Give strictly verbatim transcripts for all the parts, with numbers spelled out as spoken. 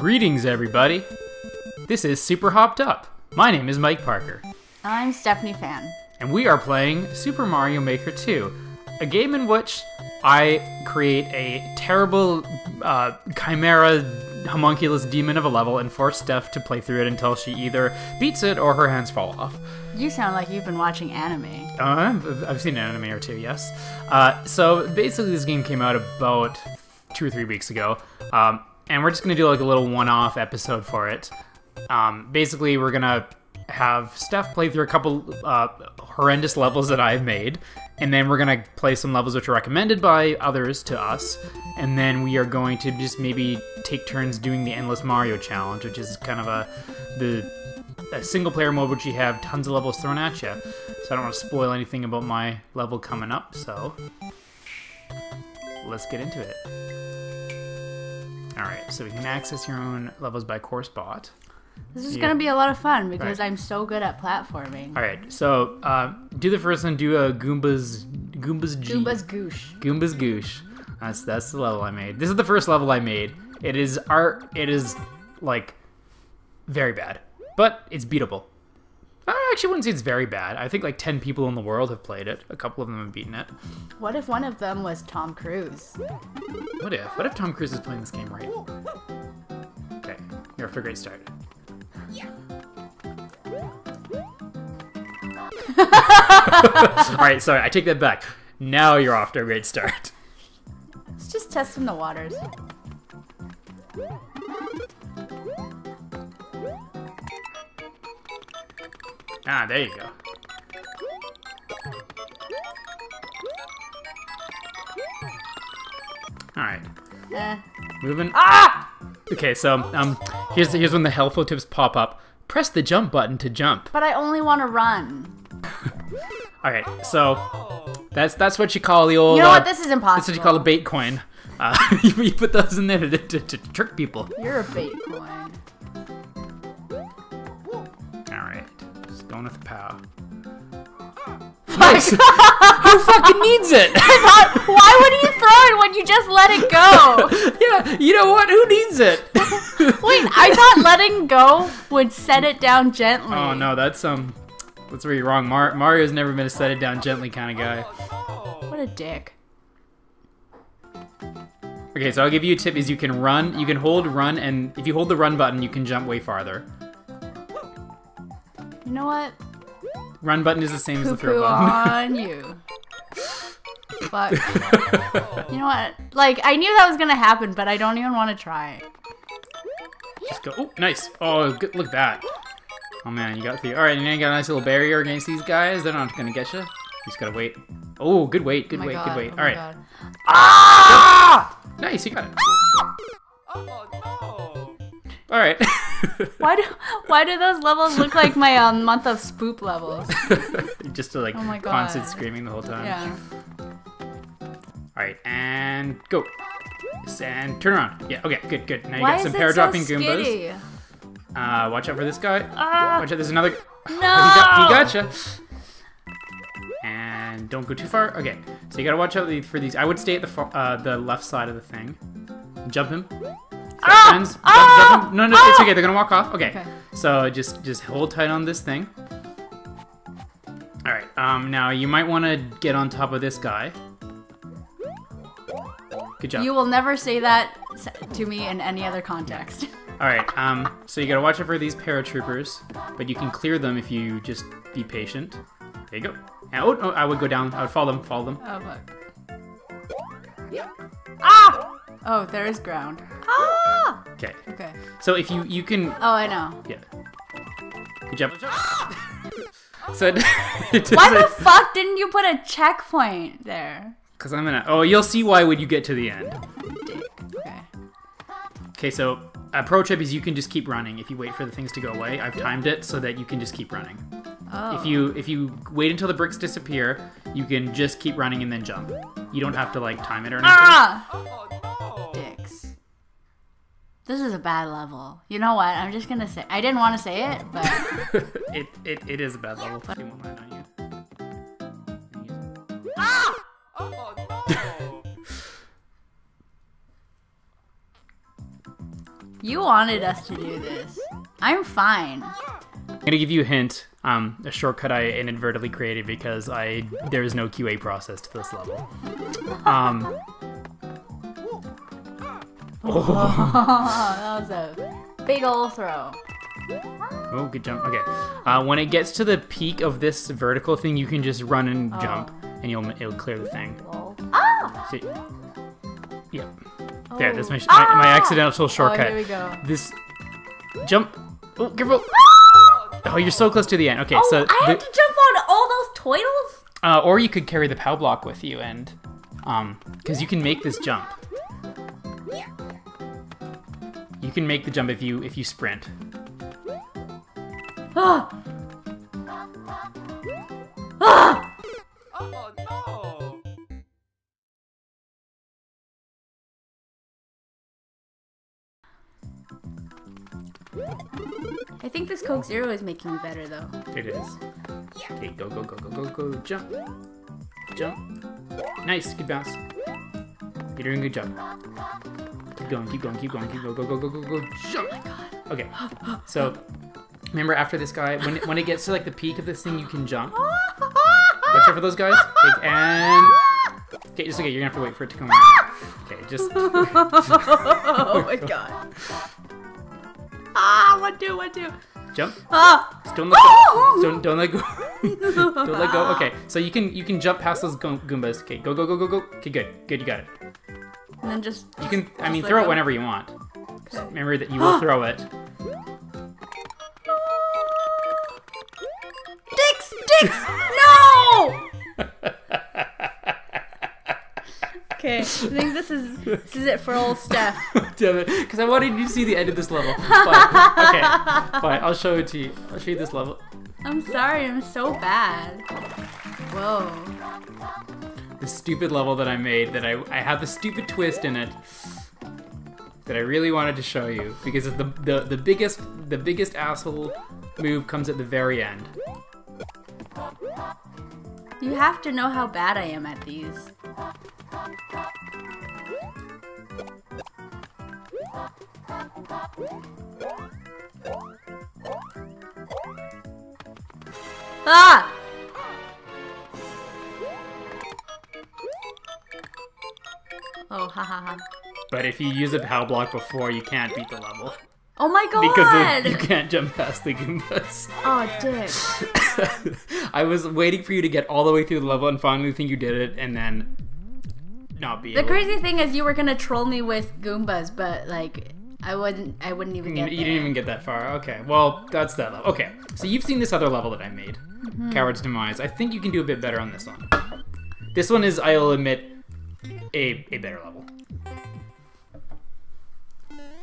Greetings, everybody. This is Super Hopped-Up. My name is Mike Parker. I'm Stephanie Fan. And we are playing Super Mario Maker two, a game in which I create a terrible uh, chimera homunculus demon of a level and force Steph to play through it until she either beats it or her hands fall off. You sound like you've been watching anime. Uh, I've seen an anime or two, yes. Uh, so basically this game came out about two or three weeks ago, um, and we're just going to do like a little one-off episode for it. Um, basically, we're going to have Steph play through a couple uh, horrendous levels that I've made, and then we're going to play some levels which are recommended by others to us, and then we are going to just maybe take turns doing the Endless Mario Challenge, which is kind of a the a single-player mode which you have tons of levels thrown at you. So I don't want to spoil anything about my level coming up, so let's get into it. Alright, so we can access your own levels by core spot. This is yeah. going to be a lot of fun because right. I'm so good at platforming. All right, so uh, do the first one. Do a Goomba's Goomba's G. Goomba's Goosh. Goomba's Goosh. That's that's the level I made. This is the first level I made. It is art. It is like very bad, but it's beatable. I actually wouldn't say it's very bad. I think like ten people in the world have played it. A couple of them have beaten it. What if one of them was Tom Cruise? What if? What if Tom Cruise is playing this game right? Okay, you're off to a great start. Yeah. Alright, sorry, I take that back. Now you're off to a great start. It's just testing the waters. Ah, there you go. Alright. Eh. Moving. Ah! Okay, so um, here's here's when the helpful tips pop up. Press the jump button to jump. But I only want to run. All right, so that's that's what you call the old. You know what? Uh, this is impossible. That's what you call a bait coin. Uh, you, you put those in there to, to, to trick people. You're a bait coin. All right, just going with the pow. Nice. Who fucking needs it? Thought, why would you throw it when you just let it go? Yeah, you know what? Who needs it? Wait, I thought letting go would set it down gently. Oh no, that's um, that's where you're wrong. Mar Mario's never been a set it down gently kind of guy. What a dick. Okay, so I'll give you a tip: is you can run, you can hold run, and if you hold the run button, you can jump way farther. You know what? Run button is the same Poo -poo as the throw button. on you. Fuck. You know what? Like, I knew that was gonna happen, but I don't even want to try it. Just go. Oh, nice. Oh, good. Look at that. Oh man, you got the. All right, and now you got a nice little barrier against these guys. They're not gonna get you. You just gotta wait. Oh, good wait. Good oh wait. God. Good wait. Oh all right. God. Ah! Nice. You got it. Ah! Oh no. All right. why do why do those levels look like my um, month of spoop levels? Just to like oh constant screaming the whole time. Yeah. All right, and go. And turn around. Yeah. Okay. Good. Good. Now you why got some pair dropping so Goombas. Uh, watch out for this guy. Uh, watch out. There's another. No. He got, he gotcha. And don't go too far. Okay. So you gotta watch out for these. I would stay at the uh, the left side of the thing. Jump him. Ah! Friends, ah! Jump, jump no, no, ah! It's okay. They're gonna walk off. Okay. okay. So just just hold tight on this thing. All right. Um. Now you might want to get on top of this guy. Good job. You will never say that to me in any other context. All right. Um. So you gotta watch out for these paratroopers, but you can clear them if you just be patient. There you go. And, oh, oh, I would go down. I would follow them. Follow them. Oh fuck. Ah! Oh, there is ground. Ah! Okay. Okay. So if you you can. Oh, I know. Yeah. Good job. Ah! so it, it why the fuck didn't you put a checkpoint there? Cause I'm gonna. Oh, you'll see why when you get to the end. Dick. Okay. Okay. So a pro tip is you can just keep running if you wait for the things to go away. I've timed it so that you can just keep running. Oh. If you if you wait until the bricks disappear, you can just keep running and then jump. You don't have to like time it or anything. Ah! This is a bad level. You know what? I'm just gonna say I didn't want to say it, but it, it it is a bad level. But... Ah! Oh, no. You wanted us to do this. I'm fine. I'm gonna give you a hint. Um, a shortcut I inadvertently created because I there is no Q A process to this level. Um. Oh. That was a big ol' throw. Oh, good jump. Okay. Uh, when it gets to the peak of this vertical thing, you can just run and oh. jump, and you'll it'll clear the thing. Ah! See? Yep. Oh. There, that's my, sh ah! my my accidental shortcut. Oh, here we go. This jump. Oh, careful. Ah! Oh, you're so close to the end. Okay, oh, so I have to jump on all those toidles. Uh, or you could carry the POW block with you, and um, because you can make this jump. You can make the jump if you if you sprint. Ah! Ah! Oh no! I think this Coke Zero is making me better though. It is. Okay, go go go go go go jump. Jump. Nice, good bounce. You're doing a good job. Keep going, keep going, keep going, keep going, go go go go go go jump! Oh my god. Okay. So remember, after this guy, when it, when it gets to like the peak of this thing, you can jump. Watch out for those guys. Like, and okay, just okay. You're gonna have to wait for it to come out. Okay, just. Oh my god. Ah, one, two, one, two. Jump. Ah. Just don't let go. Don't don't let go. Don't let go. Okay, so you can you can jump past those Goombas. Okay, go go go go go. Okay, good, good. You got it. And then just. You can. Just I mean, throw it whenever you want. Just remember that you will throw it. Dicks! Dicks! No! Okay, I think this is this is it for old Steph. Damn it, because I wanted you to see the end of this level. But, okay, fine, I'll show it to you. I'll show you this level. I'm sorry, I'm so bad. Whoa. The stupid level that I made, that I, I had the stupid twist in it. That I really wanted to show you because the, the the biggest the biggest asshole move comes at the very end. You have to know how bad I am at these. Ah! Oh, ha ha ha. But if you use a POW block before, you can't beat the level. Oh my god! Because of, you can't jump past the Goombas. Oh, dick. I was waiting for you to get all the way through the level and finally think you did it and then not be The able crazy to. Thing is you were going to troll me with Goombas, but like, I wouldn't I wouldn't even get You there. Didn't even get that far. Okay, well, that's that level. Okay, so you've seen this other level that I made, mm-hmm. Coward's Demise. I think you can do a bit better on this one. This one is, I'll admit, a, a better level.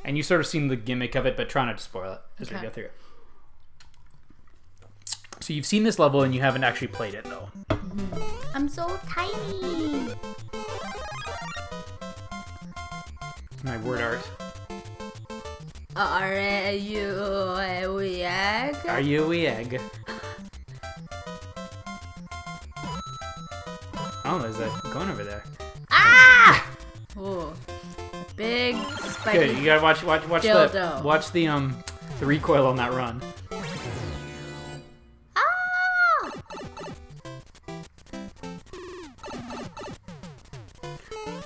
And you've sort of seen the gimmick of it, but try not to spoil it as okay. we go through it. So you've seen this level and you haven't actually played it, though. Mm-hmm. I'm so tiny! My word art. Are you a wig? Are you a wig? Oh, there's a gun over there. Ah! Ooh. Big spiky. Good. You gotta watch, watch, watch dildo. the, watch the um, the recoil on that run. Ah!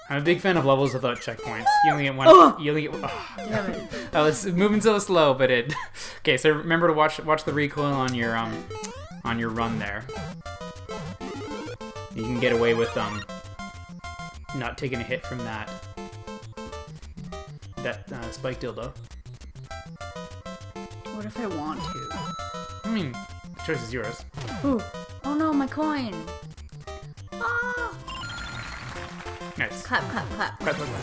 I'm a big fan of levels without checkpoints. You only get one. Oh! You only get. Oh. Damn it! I was moving so slow, but it. Okay, so remember to watch, watch the recoil on your um, on your run there. You can get away with um, not taking a hit from that. That uh, spike dildo. What if I want to? I mean, the choice is yours. Ooh. Oh no, my coin! Ah! Nice. Clap, clap, clap. Clap, clap, clap.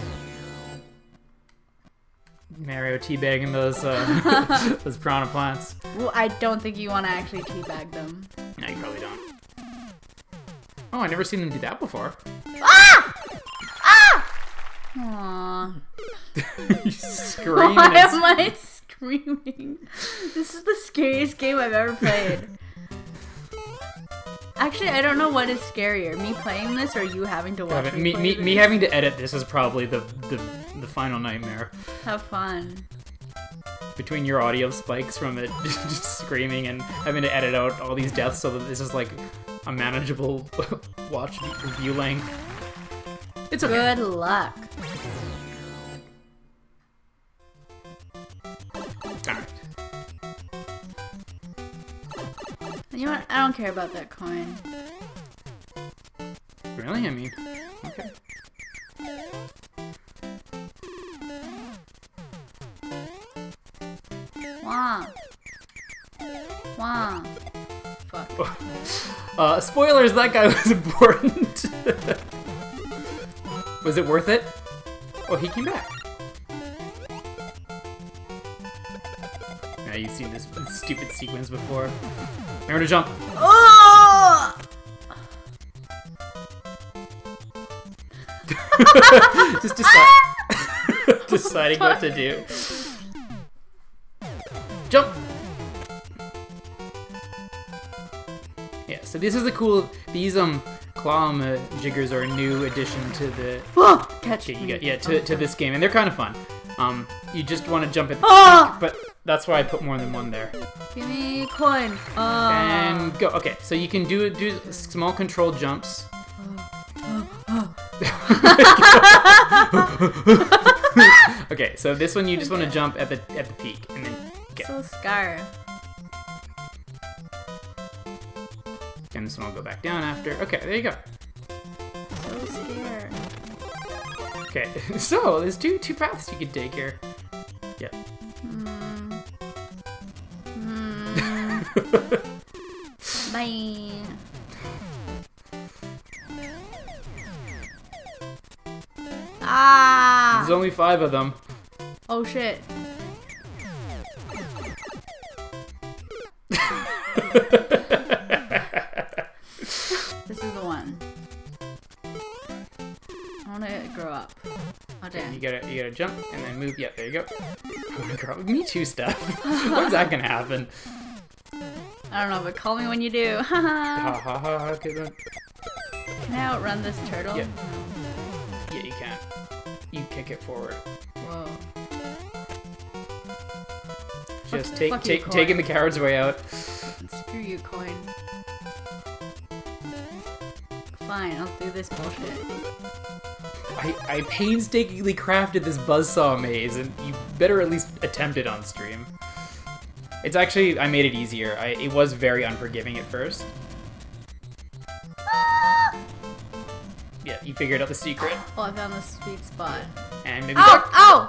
Mario teabagging those, uh, those piranha plants. Well, I don't think you want to actually teabag them. No, you probably don't. Oh, I've never seen them do that before. Ah! Ah! Aww. You scream. Why am I screaming? This is the scariest game I've ever played. Actually, I don't know what is scarier: me playing this or you having to watch me. Me, me, me having to edit this is probably the the, the final nightmare. Have fun. between your audio spikes from it just screaming and having to edit out all these deaths so that this is like a manageable watch view length. It's okay. Good luck. Alright. You know what? I don't care about that coin. Really? I mean, okay. Wah. Wah. Fuck. Oh. Uh, spoilers, that guy was important. Was it worth it? Oh, he came back. Now you've seen this stupid sequence before. Remember to jump. Oh! Just decide deciding what to do. Jump! Yeah, so this is the cool, these um claw uh, jiggers are a new addition to the oh, catch you got, yeah to, to this game, and they're kind of fun. Um, you just want to jump at the oh! back, but that's why I put more than one there. Give me coin. Uh... And go. Okay, so you can do do small control jumps. Okay, so this one you just want to jump at the at the peak and then get. So scar. And this one will go back down after. Okay, there you go. So scared. Okay, so there's two two paths you can take here. Yep. Hmm. Hmm. Bye. Ah! There's only five of them. Oh shit. This is the one. I wanna grow up. Oh damn. You gotta, you gotta jump and then move. Yeah, there you go. I wanna grow up. Me too, Steph. When's that gonna happen? I don't know, but call me when you do. Ha ha ha ha. Can I outrun this turtle? Yeah. Yeah, you can. You kick it forward. Whoa. Just take, fuck take, you, taking the coward's way out. Screw you, coin. Fine, I'll do this bullshit. I, I painstakingly crafted this buzzsaw maze, and you better at least attempt it on stream. It's actually, I made it easier. I, it was very unforgiving at first. You figured out the secret. Oh, I found the sweet spot. And maybe. Ow! Back. Ow!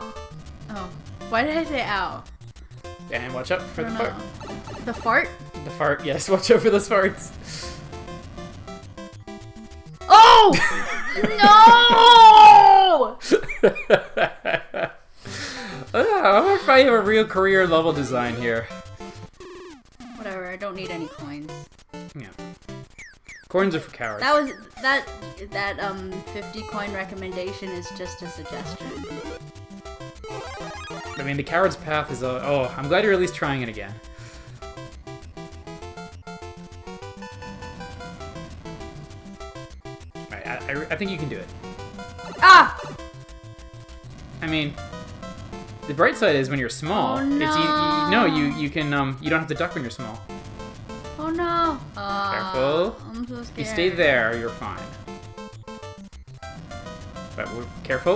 Oh. Why did I say ow? And watch out for the know. fart. The fart? The fart, yes. Watch out for those farts. Oh! No! I wonder if I have a real career level design here. Whatever, I don't need any coins. Yeah. Coins are for cowards. That was that that um fifty coin recommendation is just a suggestion. I mean, the coward's path is a, oh, I'm glad you're at least trying it again. All right, I, I, I think you can do it. Ah! I mean, the bright side is when you're small, oh, no. it's you, you, no you you can um you don't have to duck when you're small. Oh no! Uh, careful. I'm so scared. You stay there, you're fine. But we're careful.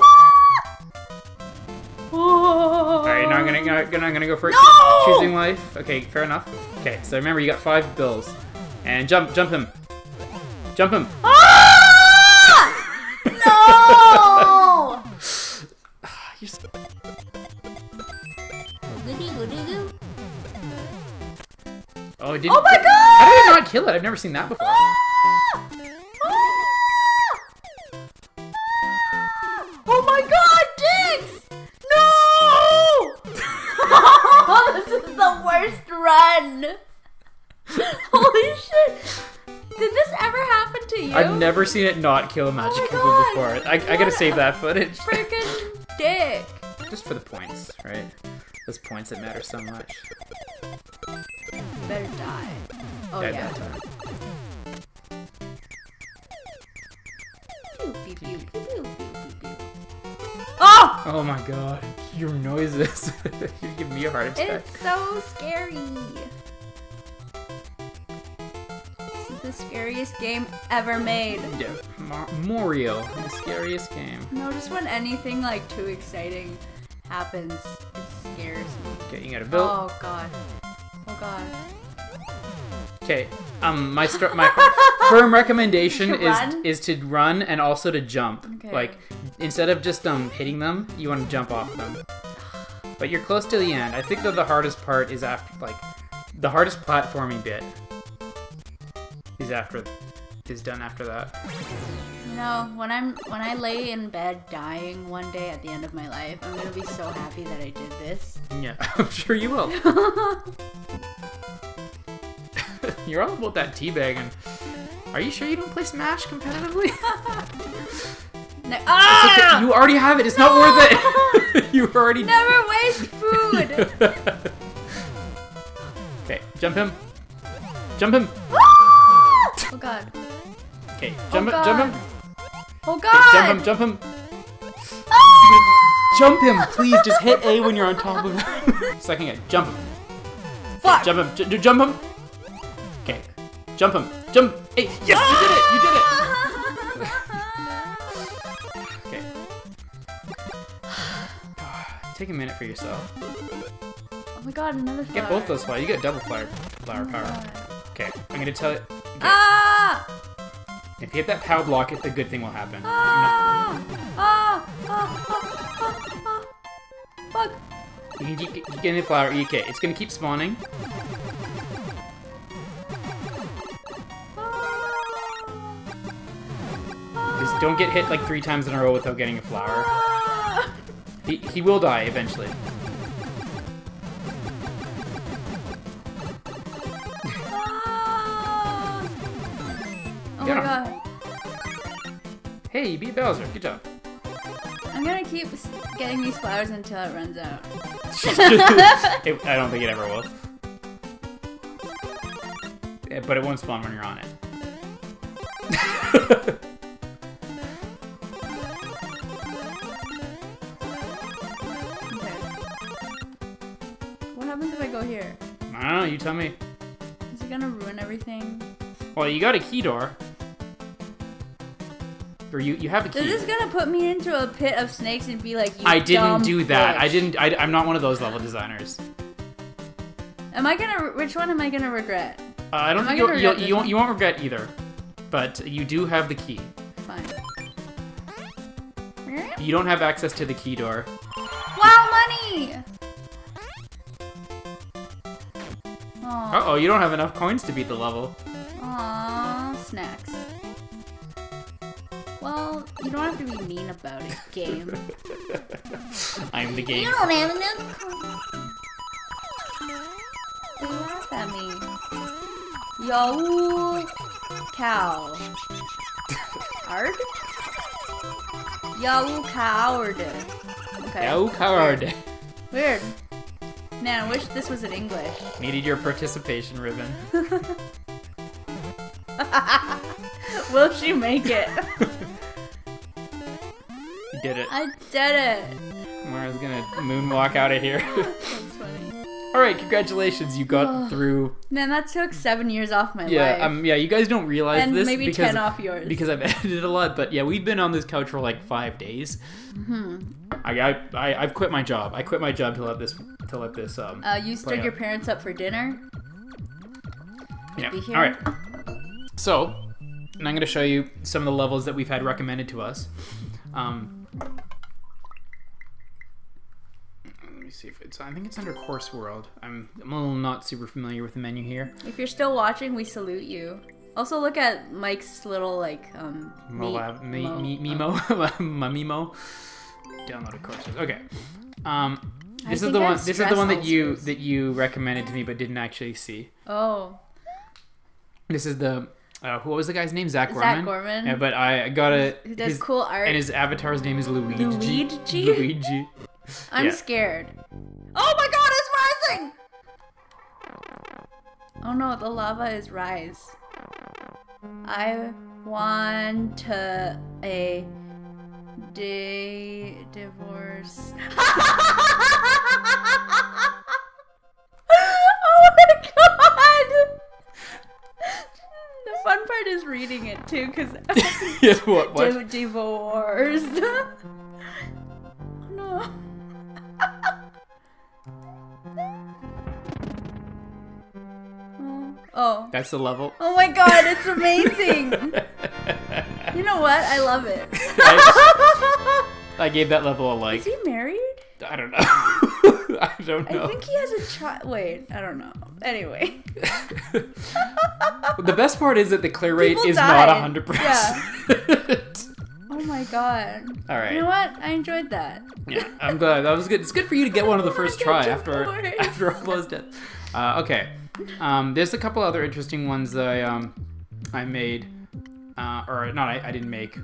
Oh. Alright, now I'm gonna, gonna, I'm gonna go for no! choosing life. Okay, fair enough. Okay, so remember you got five bills. And jump, jump him. Jump him. Ah! No! You're so... Oh, did, oh my god! How did I not kill it? I've never seen that before. Ah! Ah! Oh my god, Diggs! No! This is the worst run! Holy shit! Did this ever happen to you? I've never seen it not kill a magic oh before. I, I gotta save that footage. Freaking dick! Just for the points, right? Those points that matter so much. Better die. Oh yeah. yeah. Better. Oh! Oh my god. your noises. You give me a heart attack. It's so scary. This is the scariest game ever made. Yeah, Ma Mario, the scariest game. No, just when anything like too exciting happens, it scares me. Okay, you gotta build. Oh god. Oh god. Okay, um, my st my firm recommendation is is to run and also to jump. Okay. Like, instead of just um hitting them, you want to jump off them. But you're close to the end. I think though the hardest part is after, like, the hardest platforming bit is after is done after that. You know, when I'm when I lay in bed dying one day at the end of my life, I'm gonna be so happy that I did this. Yeah, I'm sure you will. You're all about that teabagging. Are you sure you don't play Smash competitively? No. Ah! It's okay. You already have it. It's no! not worth it. You already never waste food. Okay, jump him. Jump him. Oh god. Okay, jump him. Oh jump him. Oh god. Okay, jump him. Jump him. Ah! Jump him, please. Just hit A when you're on top of him. Second it. Jump him. Fuck. Okay, jump him. J jump him. Jump him! Jump! Hey! Yes! You did it! You did it! Okay. Take a minute for yourself. Oh my god, another flower. Get both those flowers. You get double flower, flower oh power. Okay, I'm gonna tell it. Okay. Ah! If you hit that power block, it, the good thing will happen. Ah! Ah! Ah! Ah! Ah! Fuck! You can keep, keep getting the flower. Okay, it's gonna keep spawning. Don't get hit like three times in a row without getting a flower. He, he will die eventually. Oh my god. Hey, you beat Bowser. Good job. I'm gonna keep getting these flowers until it runs out. it, I don't think it ever will. Yeah, but it won't spawn when you're on it. Here. I don't know, you tell me. Is it gonna ruin everything? Well, you got a key door. Or you, you have a key. They're just gonna put me into a pit of snakes and be like, you I didn't do that. Bitch. I didn't, I, I'm not one of those level designers. Am I gonna, which one am I gonna regret? Uh, I don't am think I you'll, you'll, you, won't, you won't regret either. But you do have the key. Fine. You don't have access to the key door. Wow, money! Uh-oh, you don't have enough coins to beat the level. Aww, snacks. Well, you don't have to be mean about it, game. I'm the game. You don't have enough coins. They laugh at me. Yo, cow. Hard? Yo, coward. Okay. Yo, coward. Weird. Weird. Man, I wish this was in English. Needed your participation ribbon. Will she make it? You did it. I did it. Mara's gonna moonwalk out of here. That's funny. Alright, congratulations, you got through. Man, that took seven years off my yeah, life. Yeah, um, yeah, you guys don't realize and this. And maybe because, ten off yours. Because I've edited a lot, but yeah, we've been on this couch for like five days. Mm-hmm. I, I, I've quit my job. I quit my job to let this... To let this, um, uh, you stood your parents up for dinner. Yeah. All right. So, and I'm going to show you some of the levels that we've had recommended to us. Um, let me see if it's. I think it's under Course World. I'm, I'm a little not super familiar with the menu here. If you're still watching, we salute you. Also, look at Mike's little like um. Molab, me, me, me, Mimo, my Mimo. Downloaded courses. Okay. Um. This is the one. This is the one that you that you recommended to me, but didn't actually see. Oh. This is the uh, who was the guy's name? Zach Gorman. Zach Gorman. Yeah, but I got a. He does cool art. And his avatar's name is Luigi. Luigi. Luigi. I'm yeah. scared. Oh my god, it's rising! Oh no, the lava is rise. I want to a Day divorce. Oh my god! The fun part is reading it too, because yeah, what, what? Day divorced. No. Oh. That's the level. Oh my god, it's amazing! You know what? I love it. I, just, I gave that level a like. Is he married? I don't know. I don't know. I think he has a child. Wait, I don't know. Anyway. The best part is that the clear rate People is died. not one hundred percent. Yeah. Oh my god. All right. You know what? I enjoyed that. Yeah, I'm glad. That was good. It's good for you to get one on the first oh try after, after all those deaths. Uh, okay. Um, there's a couple other interesting ones that I, um, I made. Uh, or not, I, I didn't make,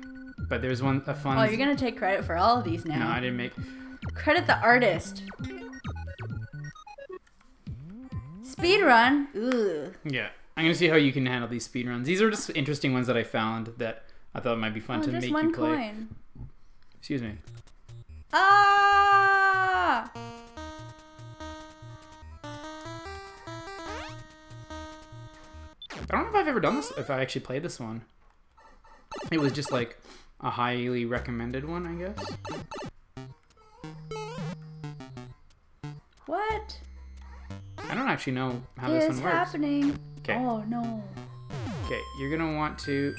but there's one a fun. Oh, you're gonna take credit for all of these now. No, I didn't make. Credit the artist. Speedrun. Ooh. Yeah, I'm gonna see how you can handle these speedruns. These are just interesting ones that I found that I thought might be fun oh, to just make one you play. Coin. Excuse me. Ah. I don't know if I've ever done this. If I actually played this one. It was just like a highly recommended one, I guess. What? I don't actually know how this one works. What is happening? Okay. Oh no. Okay, you're gonna want to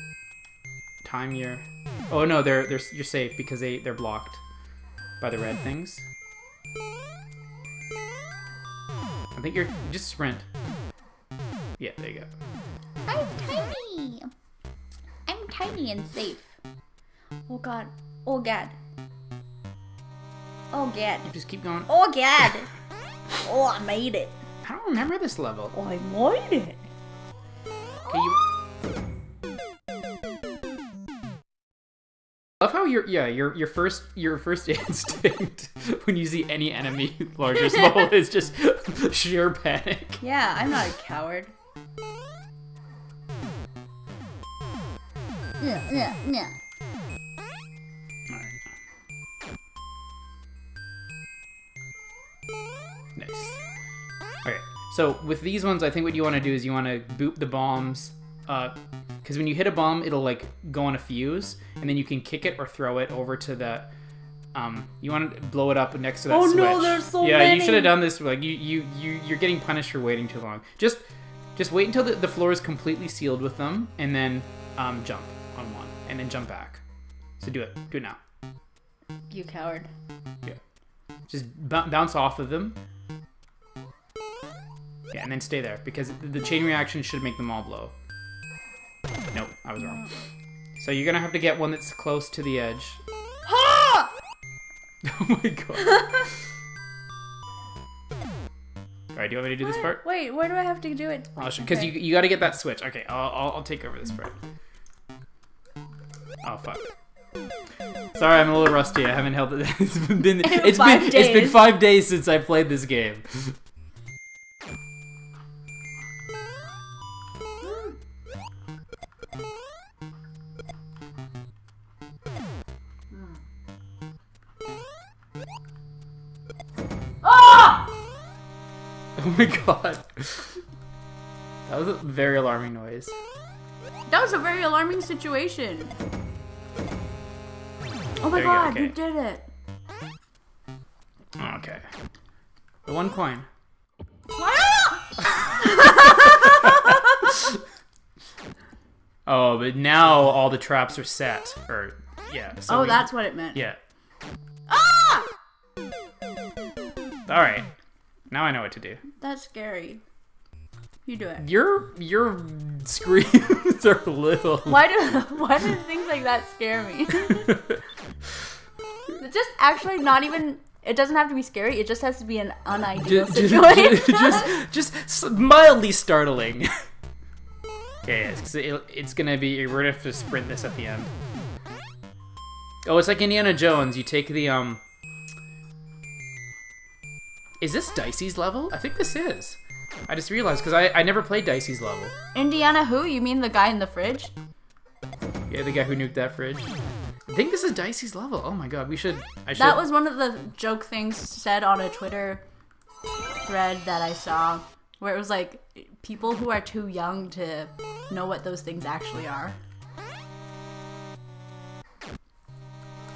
time your. Oh no, they're they're you're safe because they they're blocked by the red things. I think you're just sprint. Yeah, there you go. I'm tiny. I'm tiny and safe. Oh god. Oh god. Oh god. You just keep going. Oh god. Oh, I made it. I don't remember this level. Oh, I made it. Okay, you... I love how your yeah your your first your first instinct when you see any enemy, large or small, is just sheer panic. Yeah, I'm not a coward. Yeah, yeah, yeah. All right. Nice. Okay, so with these ones, I think what you want to do is you want to boop the bombs, because uh, when you hit a bomb, it'll like go on a fuse, and then you can kick it or throw it over to the. Um, you want to blow it up next to that oh, switch. Oh no, there's so yeah, many. Yeah, you should have done this. Like you, you, you, you're getting punished for waiting too long. Just, just wait until the, the floor is completely sealed with them, and then um, jump. And then jump back. So do it. Do it now. You coward. Yeah. Just bounce off of them. Yeah, and then stay there because the chain reaction should make them all blow. Nope, I was wrong. So you're gonna have to get one that's close to the edge. Ah! Oh my god. All right, do you want me to do what? This part? Wait, where do I have to do it? Because oh, okay. you you got to get that switch. Okay, I'll, I'll I'll take over this part. Oh fuck! Sorry, I'm a little rusty. I haven't held it. It's been it's five been days. it's been five days since I played this game. Ah! Oh my god! That was a very alarming noise. That was a very alarming situation. Oh my god, you did it! Okay. The one coin. Oh, but now all the traps are set. Or, yeah. So oh, we, that's what it meant. Yeah. Ah! Alright. Now I know what to do. That's scary. You do it. Your your screams are little. Why do why do things like that scare me? It's just actually not even. It doesn't have to be scary. It just has to be an unideal just, situation. Just, just just mildly startling. Okay, it's, it, it's gonna be. We're gonna have to sprint this at the end. Oh, it's like Indiana Jones. You take the um. Is this Dicey's level? I think this is. I just realized because I, I never played Dicey's level. Indiana who? You mean the guy in the fridge? Yeah, the guy who nuked that fridge. I think this is Dicey's level. Oh my god, we should... I should... That was one of the joke things said on a Twitter thread that I saw, where it was like, people who are too young to know what those things actually are.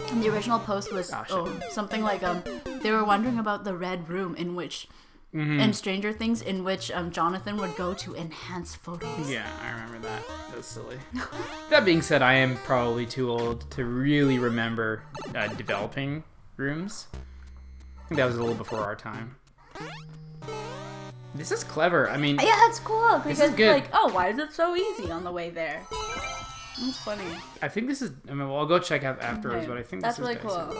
And the original post was oh, oh, something like, um, they were wondering about the red room in which... Mm-hmm. And Stranger Things, in which um, Jonathan would go to enhance photos. Yeah, I remember that. That was silly. That being said, I am probably too old to really remember uh, developing rooms. I think that was a little before our time. This is clever. I mean... Yeah, it's cool. Because it's like, oh, why is it so easy on the way there? It's funny. I think this is... I mean, well, I'll go check out afterwards, okay. But I think That's this is... That's really dicey.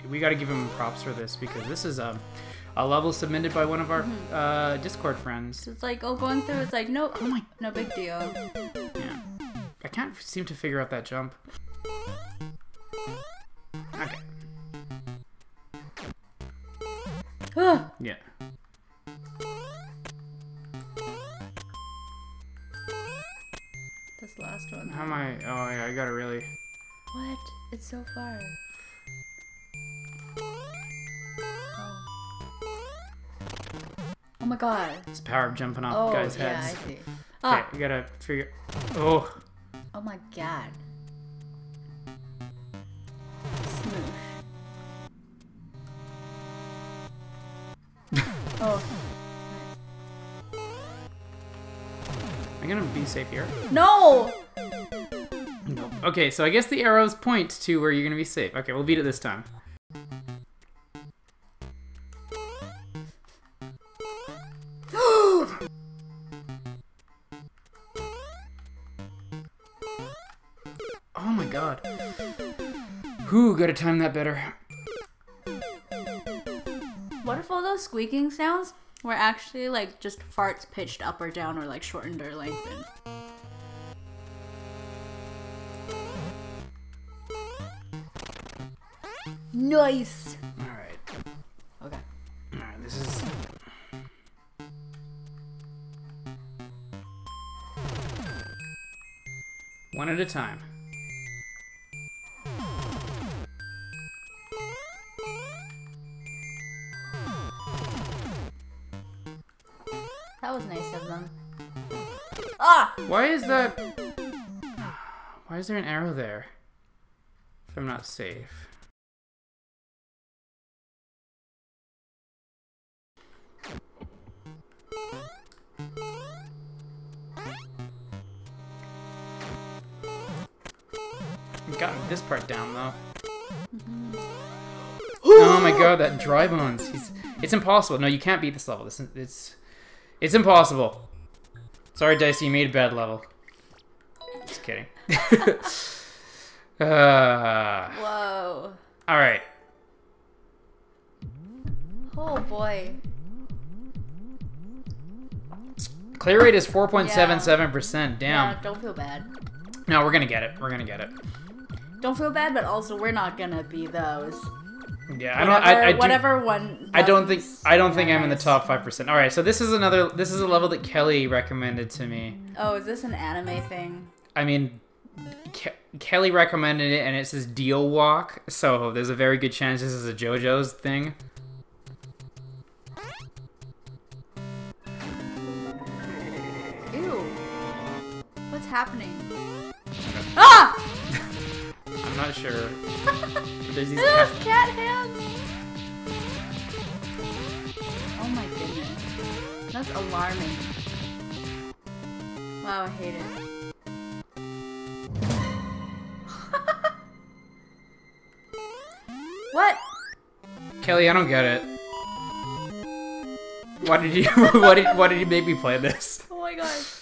Cool. We gotta give him props for this, because this is... Um, a level submitted by one of our mm-hmm. uh, Discord friends. It's like, oh, going through, it's like, no, oh my, no big deal. Yeah. I can't seem to figure out that jump. Okay. Yeah. This last one. How am I? Oh, yeah, I gotta really. What? It's so far. Oh my god. It's the power of jumping off oh, guys' yeah, heads. I see. Oh. Okay, we gotta figure... Oh. Oh my god. Smooth. Oh. I'm gonna be safe here. No! Nope. Okay, so I guess the arrows point to where you're gonna be safe. Okay, we'll beat it this time. God. Whew, gotta time that better. What if all those squeaking sounds were actually like just farts pitched up or down or like shortened or lengthened? Nice! Alright. Okay. Alright, this is... One at a time. That was nice of them. Ah! Why is that... Why is there an arrow there? If I'm not safe. I've gotten this part down, though. Mm-hmm. Oh my god, that dry bones. He's... It's impossible. No, you can't beat this level. This is... It's... It's impossible. Sorry, Dicey, you made a bad level. Just kidding. uh, Whoa. All right. Oh, boy. Clear rate is four point seven seven percent. Yeah. Damn. Yeah, don't feel bad. No, we're going to get it. We're going to get it. Don't feel bad, but also we're not going to be those. Yeah, whatever, I don't. I, I do, whatever one. I don't think. I don't think I'm in the top five percent. All right, so this is another. This is a level that Kelly recommended to me. Oh, is this an anime thing? I mean, Ke Kelly recommended it, and it says Deal Walk. So there's a very good chance this is a JoJo's thing. Ew! What's happening? Ah! I'm not sure. There's these cat, cat hands. Oh my goodness, that's alarming. Wow, I hate it. What? Kelly, I don't get it. Why did you? Why did? Why did you make me play this? Oh my gosh.